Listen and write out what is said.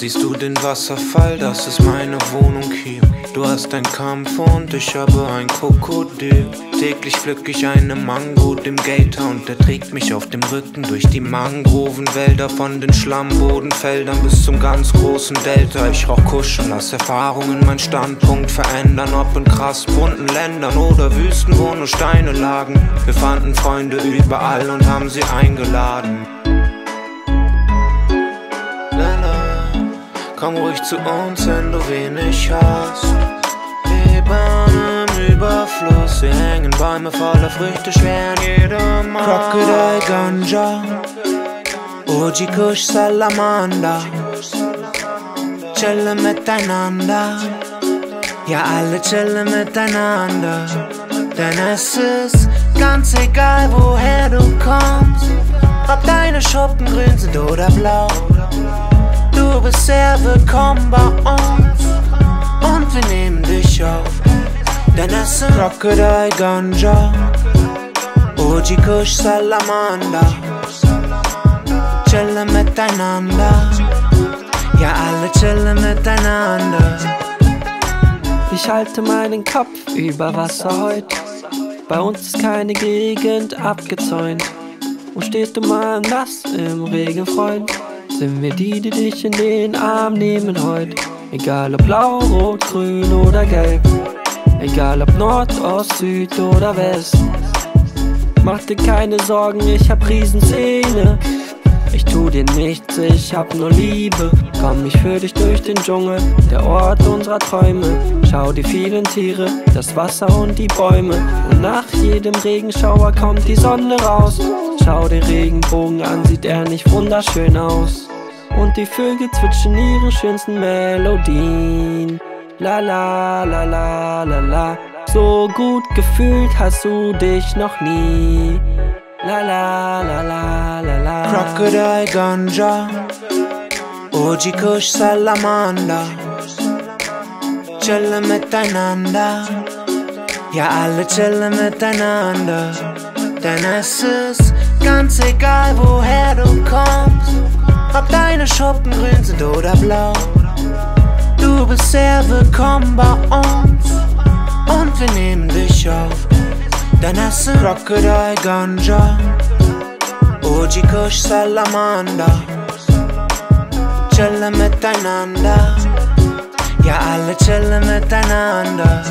Siehst du den Wasserfall? Das ist meine Wohnung hier. Du hast einen Kampf und ich habe ein Krokodil. Täglich pflück ich eine Mango dem Gator und der trägt mich auf dem Rücken durch die Mangrovenwälder, von den Schlammbodenfeldern bis zum ganz großen Delta. Ich rauch Kusch und lass Erfahrungen meinen Standpunkt verändern, ob in krass bunten Ländern oder Wüsten, wo nur Steine lagen. Wir fanden Freunde überall und haben sie eingeladen. Komm ruhig zu uns, wenn du wenig hast. Leben im Überfluss, wir hängen Bäume voller Früchte schwer an jedem Mann. Crocodile Ganja, Uji Kush Salamander, chillen miteinander. Ja, alle chillen miteinander. Denn es ist ganz egal, woher du kommst, ob deine Schuppen grün sind oder blau. Du bist sehr willkommen bei uns und wir nehmen dich auf, denn es sind Crocodile Ganja, Uji Kush Salamander, chillen miteinander, ja alle chillen miteinander. Ich halte meinen Kopf über Wasser heute, bei uns ist keine Gegend abgezäunt. Und steht du mal nass im Regen, Freund, sind wir die, die dich in den Arm nehmen heute. Egal ob blau, rot, grün oder gelb, egal ob Nord, Ost, Süd oder West. Mach dir keine Sorgen, ich hab Riesenzähne. Ich tu dir nichts, ich hab nur Liebe. Komm, ich führ dich durch den Dschungel, der Ort unserer Träume. Schau die vielen Tiere, das Wasser und die Bäume. Und nach jedem Regenschauer kommt die Sonne raus. Schau den Regenbogen an, sieht er nicht wunderschön aus? Und die Vögel zwitschern ihre schönsten Melodien. La la la la la la. So gut gefühlt hast du dich noch nie. La la la la la la. Crocodile Ganja, Uji Kush Salamander, chillen miteinander. Ja, alle chillen miteinander. Denn es ist ganz egal, woher du kommst, ob deine Schuppen grün sind oder blau. Du bist sehr willkommen bei uns und wir nehmen dich auf. Denn es sind Crocodile Ganja, Uji Kush Salamander, chillen miteinander. Ja, alle chillen miteinander.